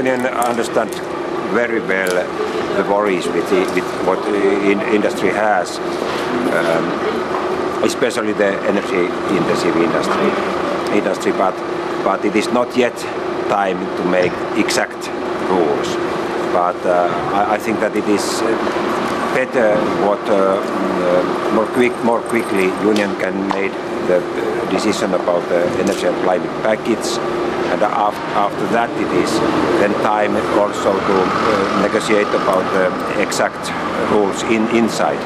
union understands very well the worries with what industry has, especially the energy-intensive industry. But it is not yet time to make exact rules. But I think that it is better what more quickly union can make the decision about the energy and climate package, and after that it is then time also to negotiate about the exact rules inside.